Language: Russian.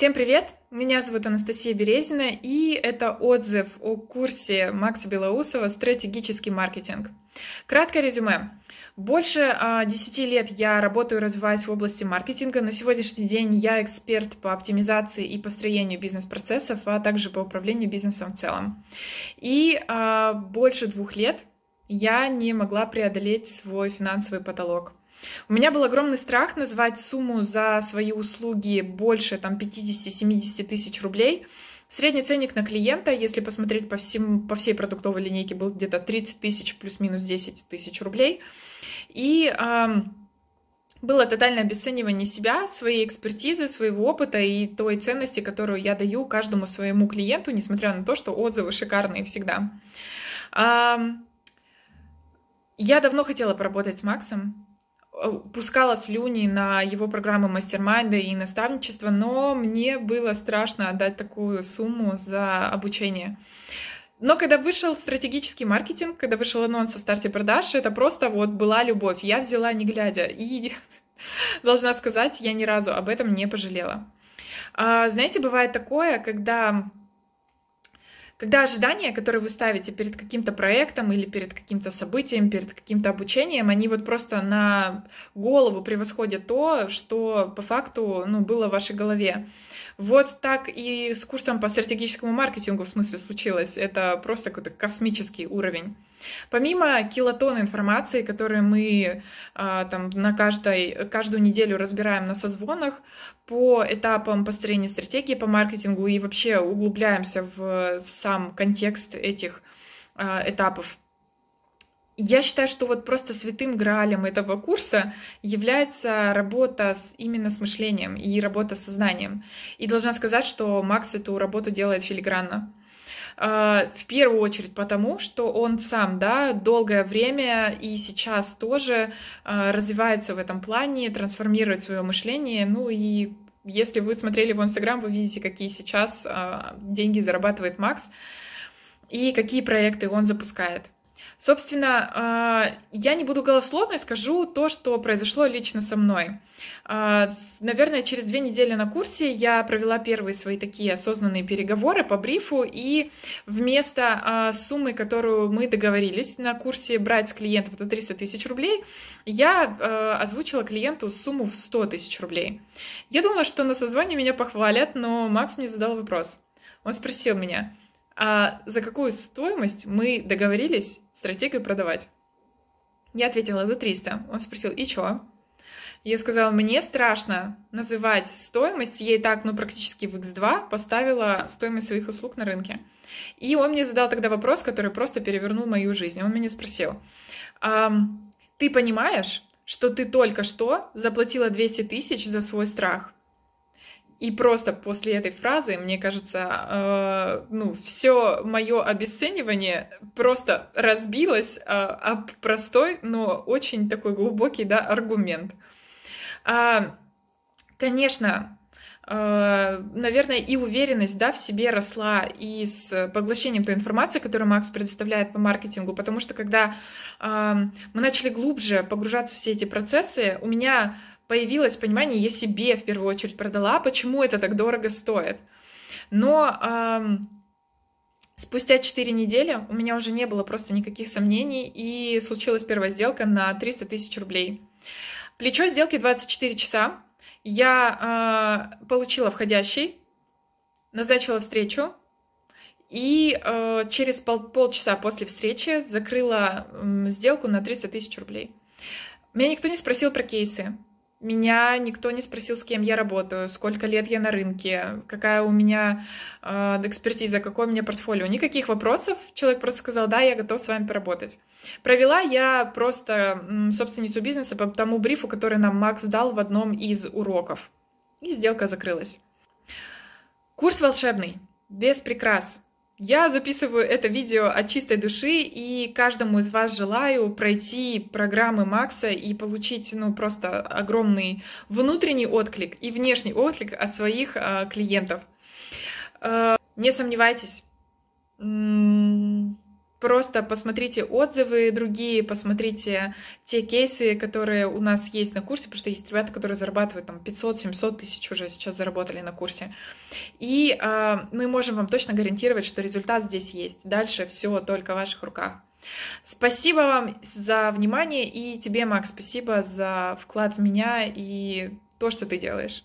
Всем привет! Меня зовут Анастасия Березина, и это отзыв о курсе Макса Белоусова «Стратегический маркетинг». Краткое резюме. Больше 10 лет я работаю и развиваюсь в области маркетинга. На сегодняшний день я эксперт по оптимизации и построению бизнес-процессов, а также по управлению бизнесом в целом. И больше 2 лет я не могла преодолеть свой финансовый потолок. У меня был огромный страх назвать сумму за свои услуги больше 50-70 тысяч рублей. Средний ценник на клиента, если посмотреть по всей продуктовой линейке, был где-то 30 тысяч плюс-минус 10 тысяч рублей. И было тотальное обесценивание себя, своей экспертизы, своего опыта и той ценности, которую я даю каждому своему клиенту, несмотря на то, что отзывы шикарные всегда. Я давно хотела поработать с Максом. Пускала слюни на его программы мастер-майнда и наставничества, но мне было страшно отдать такую сумму за обучение. Но когда вышел стратегический маркетинг, когда вышел анонс о старте продаж, это просто вот была любовь. Я взяла не глядя и, должна сказать, я ни разу об этом не пожалела. Знаете, бывает такое, когда ожидания, которые вы ставите перед каким-то проектом или перед каким-то событием, перед каким-то обучением, они вот просто на голову превосходят то, что по факту было в вашей голове. Вот так и с курсом по стратегическому маркетингу, в смысле, случилось. Это просто какой-то космический уровень. Помимо килотонн информации, которые мы каждую неделю разбираем на созвонах по этапам построения стратегии по маркетингу и вообще углубляемся в сам контекст этих этапов. Я считаю, что вот просто святым граалем этого курса является работа именно с мышлением и работа с сознанием. И должна сказать, что Макс эту работу делает филигранно. В первую очередь потому, что он сам, долгое время и сейчас тоже развивается в этом плане, трансформирует свое мышление. И если вы смотрели его Инстаграм, вы видите, какие сейчас деньги зарабатывает Макс и какие проекты он запускает. Собственно, я не буду голословной, скажу то, что произошло лично со мной. Наверное, через 2 недели на курсе я провела первые свои такие осознанные переговоры по брифу, и вместо суммы, которую мы договорились на курсе брать с клиентов, это 300 тысяч рублей, я озвучила клиенту сумму в 100 тысяч рублей. Я думала, что на созвоне меня похвалят, но Макс мне задал вопрос. Он спросил меня: а за какую стоимость мы договорились стратегию продавать? Я ответила: за 300. Он спросил: и чё? Я сказала: мне страшно называть стоимость. Я и так, практически в X2 поставила стоимость своих услуг на рынке. И он мне задал тогда вопрос, который просто перевернул мою жизнь. Он меня спросил: ты понимаешь, что ты только что заплатила 200 тысяч за свой страх? И просто после этой фразы, мне кажется, все мое обесценивание просто разбилось об простой, но очень такой глубокий, аргумент. Конечно, наверное, и уверенность, в себе росла и с поглощением той информации, которую Макс предоставляет по маркетингу, потому что когда мы начали глубже погружаться в все эти процессы, у меня появилось понимание, я себе в первую очередь продала, почему это так дорого стоит. Но спустя 4 недели у меня уже не было просто никаких сомнений, и случилась первая сделка на 300 тысяч рублей. Плечо сделки 24 часа. Я получила входящий, назначила встречу, и через полчаса после встречи закрыла сделку на 300 тысяч рублей. Меня никто не спросил про кейсы. Меня никто не спросил, с кем я работаю, сколько лет я на рынке, какая у меня экспертиза, какое у меня портфолио. Никаких вопросов. Человек просто сказал: да, я готов с вами поработать. Провела я просто собственницу бизнеса по тому брифу, который нам Макс дал в одном из уроков. И сделка закрылась. Курс волшебный, без прикрас. Я записываю это видео от чистой души, и каждому из вас желаю пройти программы Макса и получить просто огромный внутренний отклик и внешний отклик от своих клиентов. Не сомневайтесь, Просто посмотрите отзывы другие, посмотрите те кейсы, которые у нас есть на курсе, потому что есть ребята, которые зарабатывают там 500-700 тысяч уже сейчас заработали на курсе. И мы можем вам точно гарантировать, что результат здесь есть. Дальше все только в ваших руках. Спасибо вам за внимание и тебе, Макс, спасибо за вклад в меня и то, что ты делаешь.